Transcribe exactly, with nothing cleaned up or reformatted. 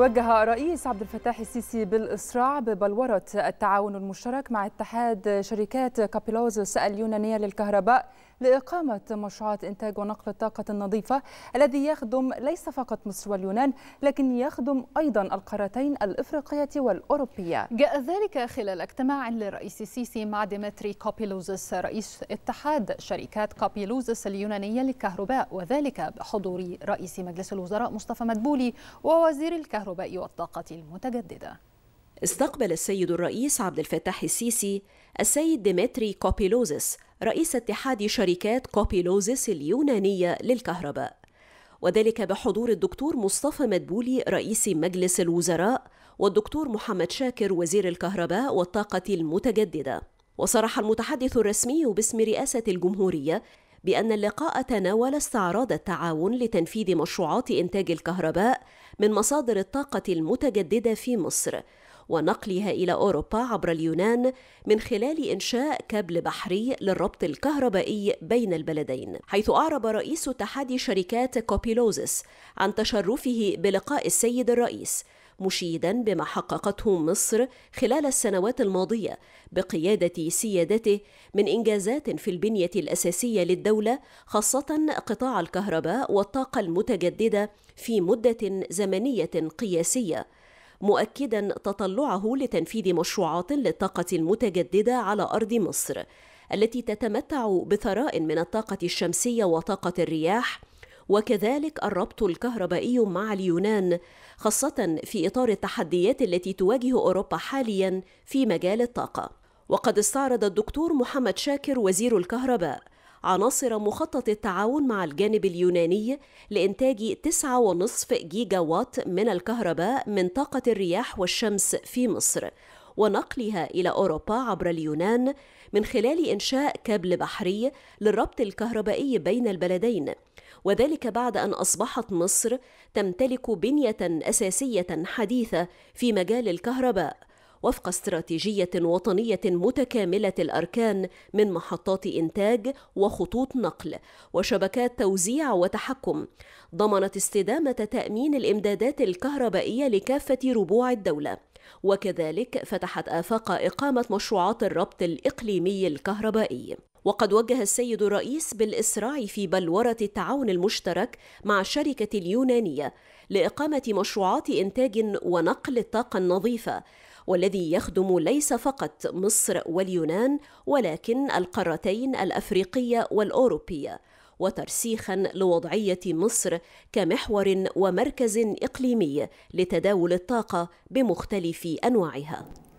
وجه الرئيس عبد الفتاح السيسي بالإسراع ببلورة التعاون المشترك مع اتحاد شركات كوبيلوزيس اليونانية للكهرباء لإقامة مشروعات إنتاج ونقل الطاقة النظيفة الذي يخدم ليس فقط مصر واليونان لكن يخدم أيضا القارتين الإفريقية والأوروبية. جاء ذلك خلال اجتماع للرئيس السيسي مع ديمتري كوبيلوزيس رئيس اتحاد شركات كوبيلوزيس اليونانية للكهرباء، وذلك بحضور رئيس مجلس الوزراء مصطفى مدبولي ووزير الكهرباء والطاقة المتجددة. استقبل السيد الرئيس عبد الفتاح السيسي السيد ديمتري كوبيلوزيس رئيس اتحاد شركات كوبيلوزيس اليونانية للكهرباء، وذلك بحضور الدكتور مصطفى مدبولي رئيس مجلس الوزراء والدكتور محمد شاكر وزير الكهرباء والطاقة المتجددة. وصرح المتحدث الرسمي باسم رئاسة الجمهورية بأن اللقاء تناول استعراض التعاون لتنفيذ مشروعات إنتاج الكهرباء من مصادر الطاقة المتجددة في مصر ونقلها إلى أوروبا عبر اليونان من خلال إنشاء كابل بحري للربط الكهربائي بين البلدين، حيث أعرب رئيس اتحاد شركات كوبيلوزيس عن تشرفه بلقاء السيد الرئيس، مشيدا بما حققته مصر خلال السنوات الماضية بقيادة سيادته من إنجازات في البنية الأساسية للدولة، خاصة قطاع الكهرباء والطاقة المتجددة في مدة زمنية قياسية، مؤكدا تطلعه لتنفيذ مشروعات للطاقة المتجددة على أرض مصر التي تتمتع بثراء من الطاقة الشمسية وطاقة الرياح، وكذلك الربط الكهربائي مع اليونان، خاصة في إطار التحديات التي تواجه أوروبا حاليا في مجال الطاقة. وقد استعرض الدكتور محمد شاكر وزير الكهرباء عناصر مخطط التعاون مع الجانب اليوناني لإنتاج تسعة فاصلة خمسة جيجا وات من الكهرباء من طاقة الرياح والشمس في مصر ونقلها إلى أوروبا عبر اليونان من خلال إنشاء كابل بحري للربط الكهربائي بين البلدين، وذلك بعد أن أصبحت مصر تمتلك بنية أساسية حديثة في مجال الكهرباء وفق استراتيجية وطنية متكاملة الأركان من محطات إنتاج وخطوط نقل وشبكات توزيع وتحكم، ضمنت استدامة تأمين الإمدادات الكهربائية لكافة ربوع الدولة، وكذلك فتحت آفاق إقامة مشروعات الربط الإقليمي الكهربائي. وقد وجه السيد الرئيس بالإسراع في بلورة التعاون المشترك مع الشركة اليونانية لإقامة مشروعات إنتاج ونقل الطاقة النظيفة، والذي يخدم ليس فقط مصر واليونان ولكن القارتين الأفريقية والأوروبية، وترسيخا لوضعية مصر كمحور ومركز إقليمي لتداول الطاقة بمختلف أنواعها.